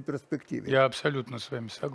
перспективе. Я абсолютно с вами согласен.